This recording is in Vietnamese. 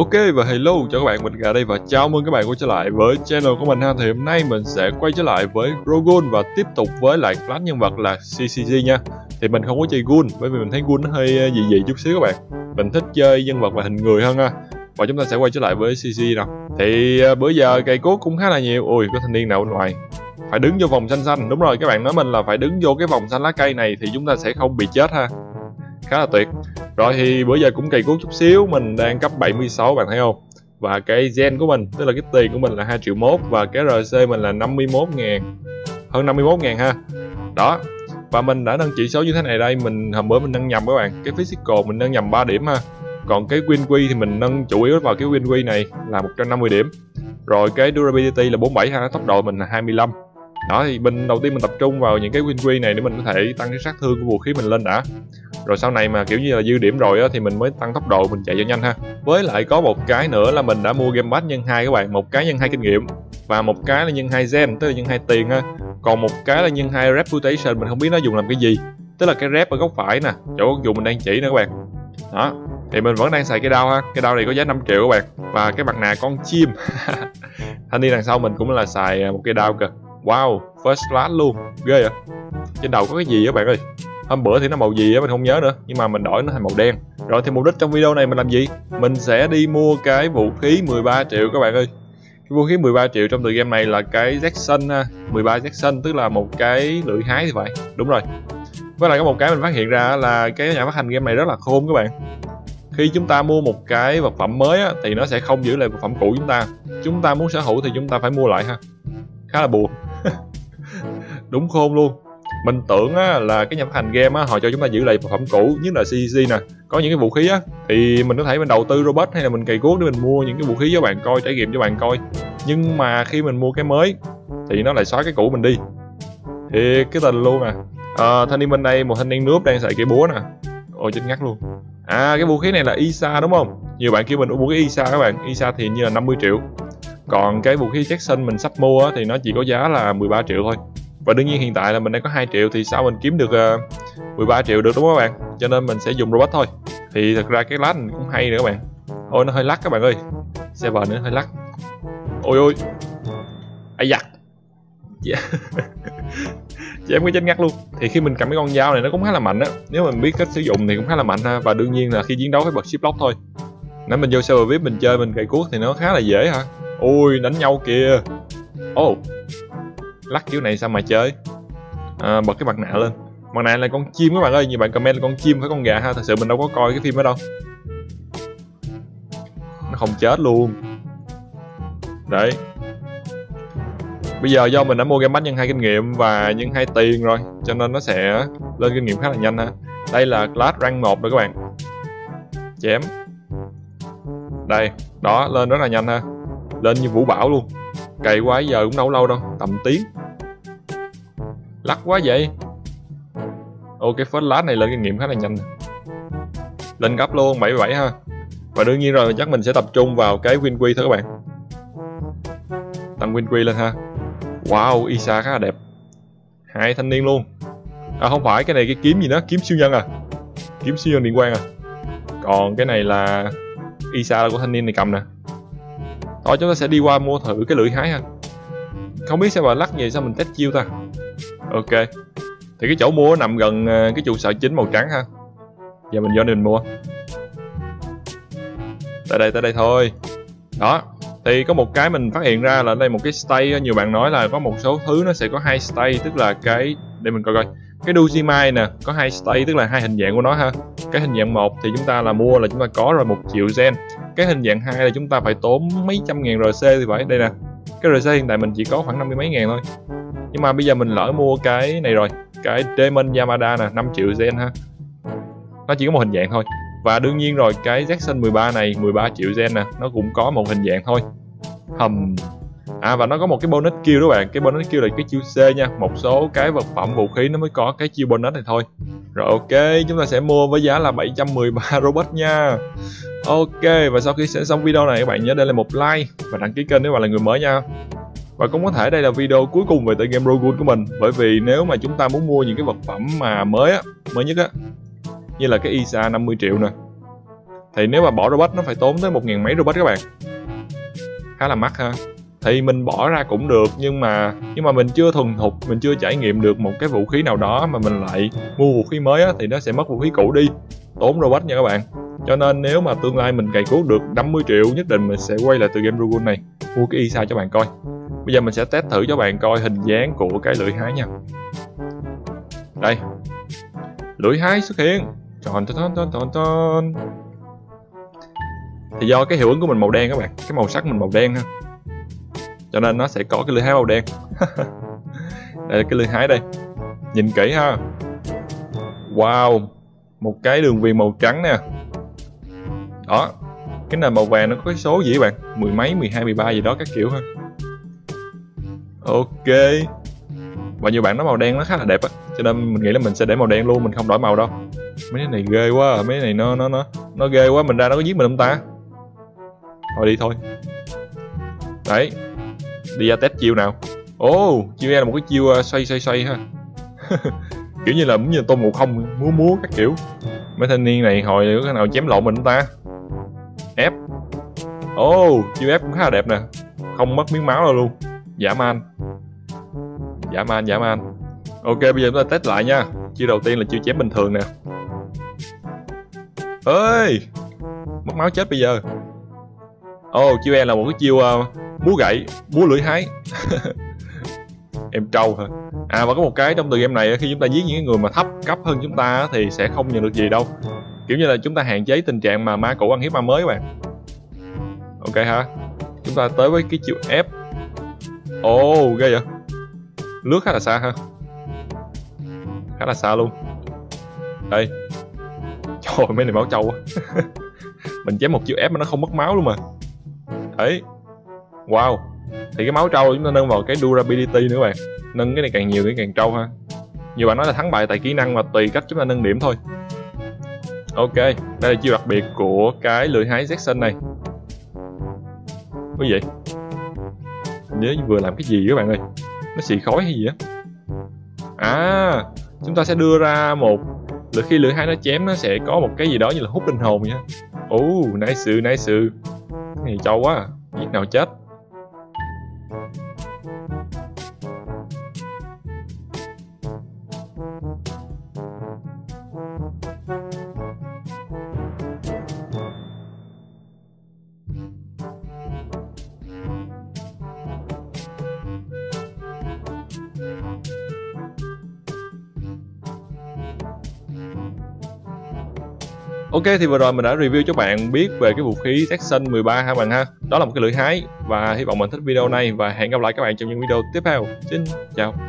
Ok và hello, chào các bạn, mình Gà đây và chào mừng các bạn quay trở lại với channel của mình ha. Thì hôm nay mình sẽ quay trở lại với Ro-Ghoul và tiếp tục với lại class nhân vật là CCG nha. Thì mình không có chơi Gun bởi vì mình thấy Gun nó hơi dị dị chút xíu các bạn. Mình thích chơi nhân vật và hình người hơn ha. Và chúng ta sẽ quay trở lại với CCG nào. Thì bữa giờ cây cốt cũng khá là nhiều. Ui, có thanh niên nào bên ngoài? Phải đứng vô vòng xanh xanh, đúng rồi, các bạn nói mình là phải đứng vô cái vòng xanh lá cây này thì chúng ta sẽ không bị chết ha. Khá là tuyệt. Rồi thì bữa giờ cũng cày cuốc chút xíu, mình đang cấp 76 bạn thấy không? Và cái gen của mình, tức là cái tiền của mình là 2.1 triệu và cái RC mình là 51.000, hơn 51.000 ha. Đó. Và mình đã nâng chỉ số như thế này đây, mình hôm bữa mình nâng nhầm các bạn, cái physical mình nâng nhầm 3 điểm ha. Còn cái win quy thì mình nâng chủ yếu vào cái win quy này là 150 điểm. Rồi cái durability là 47 ha, tốc độ mình là 25. Đó thì mình đầu tiên mình tập trung vào những cái win quy này để mình có thể tăng cái sát thương của vũ khí mình lên đã. Rồi sau này mà kiểu như là dư điểm rồi á, thì mình mới tăng tốc độ mình chạy cho nhanh ha. Với lại có một cái nữa là mình đã mua Game Pass nhân 2 các bạn, một cái nhân 2 kinh nghiệm và một cái là nhân 2 gen, tức là nhân 2 tiền ha. Còn một cái là nhân 2 reputation, mình không biết nó dùng làm cái gì. Tức là cái rep ở góc phải nè, chỗ dùng mình đang chỉ nữa các bạn. Đó. Thì mình vẫn đang xài cái đao ha. Cái đao này có giá 5 triệu các bạn. Và cái mặt nạ con chim. Thanh niên đằng sau mình cũng là xài một cái đao kìa. Wow, first class luôn. Ghê vậy. Trên đầu có cái gì các bạn ơi? Hôm bữa thì nó màu gì á mình không nhớ nữa, nhưng mà mình đổi nó thành màu đen. Rồi thì mục đích trong video này mình làm gì? Mình sẽ đi mua cái vũ khí 13 triệu các bạn ơi. Cái vũ khí 13 triệu trong tựa game này là cái Jason, 13 Jason, tức là một cái lưỡi hái thì phải. Đúng rồi. Với lại có một cái mình phát hiện ra là cái nhà phát hành game này rất là khôn các bạn. Khi chúng ta mua một cái vật phẩm mới á, thì nó sẽ không giữ lại vật phẩm cũ chúng ta. Chúng ta muốn sở hữu thì chúng ta phải mua lại ha. Khá là buồn. Đúng khôn luôn. Mình tưởng á, là cái nhà phát hành game á, họ cho chúng ta giữ lại vật phẩm cũ, nhất là CCG nè. Có những cái vũ khí á, thì mình có thể mình đầu tư Robux hay là mình cày cuốc để mình mua những cái vũ khí cho bạn coi, trải nghiệm cho bạn coi. Nhưng mà khi mình mua cái mới thì nó lại xóa cái cũ mình đi. Thì cái tình luôn à. Thanh niên bên đây, một thanh niên nướp đang xài cái búa nè. Ôi chết ngắt luôn. À cái vũ khí này là Isa đúng không? Nhiều bạn kêu mình mua cái Isa các bạn. Isa thì như là 50 triệu. Còn cái vũ khí Jackson mình sắp mua á, thì nó chỉ có giá là 13 triệu thôi. Và đương nhiên hiện tại là mình đang có 2 triệu thì sao mình kiếm được 13 triệu được đúng không các bạn? Cho nên mình sẽ dùng robot thôi. Thì thật ra cái lát mình cũng hay nữa các bạn. Ôi nó hơi lắc các bạn ơi. Xe bờ nữa hơi lắc. Ôi ôi. Ây da. Dạ. Chị em có chết ngắt luôn. Thì khi mình cầm cái con dao này nó cũng khá là mạnh á. Nếu mình biết cách sử dụng thì cũng khá là mạnh ha. Và đương nhiên là khi chiến đấu phải bật shiplock thôi. Nãy mình vô server VIP mình chơi mình cày cuốc thì nó khá là dễ hả. Ôi đánh nhau kìa. Ồ. Lắc kiểu này sao mà chơi à, bật cái mặt nạ lên. Mặt nạ là con chim các bạn ơi. Nhiều bạn comment là con chim phải con gà ha. Thật sự mình đâu có coi cái phim đó đâu. Nó không chết luôn. Đấy. Bây giờ do mình đã mua game pass nhân 2 kinh nghiệm và nhân 2 tiền rồi, cho nên nó sẽ lên kinh nghiệm khá là nhanh ha. Đây là class rank 1 rồi các bạn. Chém. Đây. Đó lên rất là nhanh ha. Lên như vũ bão luôn. Cày quá giờ cũng đâu lâu đâu. Tầm tiếng. Lắc quá vậy. Ok first lá này lên kinh nghiệm khá là nhanh. Lên gấp luôn 77 ha. Và đương nhiên rồi chắc mình sẽ tập trung vào cái win quy thôi các bạn. Tăng win quy lên ha. Wow Isa khá là đẹp. Hai thanh niên luôn. À không phải cái này cái kiếm gì đó. Kiếm siêu nhân à. Kiếm siêu nhân điện quang à. Còn cái này là Isa là của thanh niên này cầm nè. Thôi chúng ta sẽ đi qua mua thử cái lưỡi hái ha. Không biết sao mà lắc vậy sao mình test chiêu ta. Ok. Thì cái chỗ mua nằm gần cái trụ sở chính màu trắng ha. Giờ mình vô nên mình mua. Tới đây thôi. Đó. Thì có một cái mình phát hiện ra là đây một cái stay. Nhiều bạn nói là có một số thứ nó sẽ có 2 stay. Tức là cái... để mình coi coi. Cái dujimai nè. Có 2 stay tức là 2 hình dạng của nó ha. Cái hình dạng 1 thì chúng ta là mua là chúng ta có rồi 1 triệu gen. Cái hình dạng 2 là chúng ta phải tốn mấy trăm ngàn RC thì phải. Đây nè. Cái RC hiện tại mình chỉ có khoảng 50 mấy ngàn thôi. Nhưng mà bây giờ mình lỡ mua cái này rồi. Cái Demon Yamada nè. 5 triệu gen ha. Nó chỉ có một hình dạng thôi. Và đương nhiên rồi cái Jackson 13 này 13 triệu gen nè. Nó cũng có một hình dạng thôi. À và nó có một cái bonus kill đó bạn. Cái bonus kill là cái chiêu C nha. Một số cái vật phẩm vũ khí nó mới có cái chiêu bonus này thôi. Rồi ok chúng ta sẽ mua với giá là 713 Robux nha. Ok và sau khi xem xong video này các bạn nhớ để lại một like và đăng ký kênh nếu bạn là người mới nha. Và cũng có thể đây là video cuối cùng về tựa game Ro-Ghoul của mình. Bởi vì nếu mà chúng ta muốn mua những cái vật phẩm mà mới nhất á, như là cái Isa 50 triệu nè, Thì nếu mà bỏ Robux nó phải tốn tới 1000 mấy Robux các bạn, khá là mắc ha. Thì mình bỏ ra cũng được, nhưng mà mình chưa thuần thục, mình chưa trải nghiệm được một cái vũ khí nào đó mà mình lại mua vũ khí mới á, thì nó sẽ mất vũ khí cũ đi, tốn Robux nha các bạn. Cho nên nếu mà tương lai mình cày cuốc được 50 triệu nhất định mình sẽ quay lại từ game Ro-Ghoul này, mua cái Isa cho bạn coi. Bây giờ mình sẽ test thử cho bạn coi hình dáng của cái lưỡi hái nha. Đây, lưỡi hái xuất hiện. Tròn tròn tròn tròn tròn. Thì do cái hiệu ứng của mình màu đen các bạn, cái màu sắc mình màu đen ha, cho nên nó sẽ có cái lưỡi hái màu đen. Đây cái lưỡi hái đây, nhìn kỹ ha. Wow, một cái đường viền màu trắng nè. Đó, cái nền màu vàng nó có cái số gì các bạn, 10 mấy 12 13 gì đó các kiểu ha. Ok, và nhiều bạn nói màu đen nó khá là đẹp á, cho nên mình nghĩ là mình sẽ để màu đen luôn, mình không đổi màu đâu. Mấy cái này ghê quá, mấy cái này nó ghê quá, mình ra nó có giết mình không ta? Thôi đi thôi. Đấy, đi ra test chiêu nào. Ồ, chiêu ra là một cái chiêu xoay ha. Kiểu như là giống như Tôn Ngộ Không múa các kiểu. Mấy thanh niên này hồi có cái nào chém lộn mình không ta? Ép. Ồ, chiêu ép cũng khá là đẹp nè, không mất miếng máu đâu luôn. Dã man. Ok, bây giờ chúng ta test lại nha. Chiêu đầu tiên là chiêu chém bình thường nè. Ơi, mất máu chết bây giờ. Ồ, chiêu E là một cái chiêu búa gậy, búa lưỡi hái. Em trâu hả? À, và có một cái trong từ game này, khi chúng ta giết những người mà thấp cấp hơn chúng ta thì sẽ không nhận được gì đâu. Kiểu như là chúng ta hạn chế tình trạng mà ma cũ ăn hiếp ma mới các bạn. Ok ha. Chúng ta tới với cái chiêu F. Ồ, ghê vậy. Lướt khá là xa ha, khá là xa luôn. Đây, trời ơi, mấy này máu trâu quá. Mình chém một chiêu ép mà nó không mất máu luôn mà. Đấy, wow. Thì cái máu trâu chúng ta nâng vào cái durability nữa bạn, nâng cái này càng nhiều thì càng trâu ha. Nhiều bạn nói là thắng bại tại kỹ năng mà tùy cách chúng ta nâng điểm thôi. Ok, đây là chiêu đặc biệt của cái lưỡi hái Jason này. Cái gì? Mình nhớ vừa làm cái gì các bạn ơi, nó xì khói hay gì á. À, chúng ta sẽ đưa ra một lượt, khi lưỡi hái nó chém nó sẽ có một cái gì đó như là hút linh hồn nha. Oh, nice. Cái này trâu quá, giết nào chết. Ok, thì vừa rồi mình đã review cho bạn biết về cái vũ khí Jason 13 ha bạn ha. Đó là một cái lưỡi hái, và hy vọng bạn thích video này và hẹn gặp lại các bạn trong những video tiếp theo. Xin chào.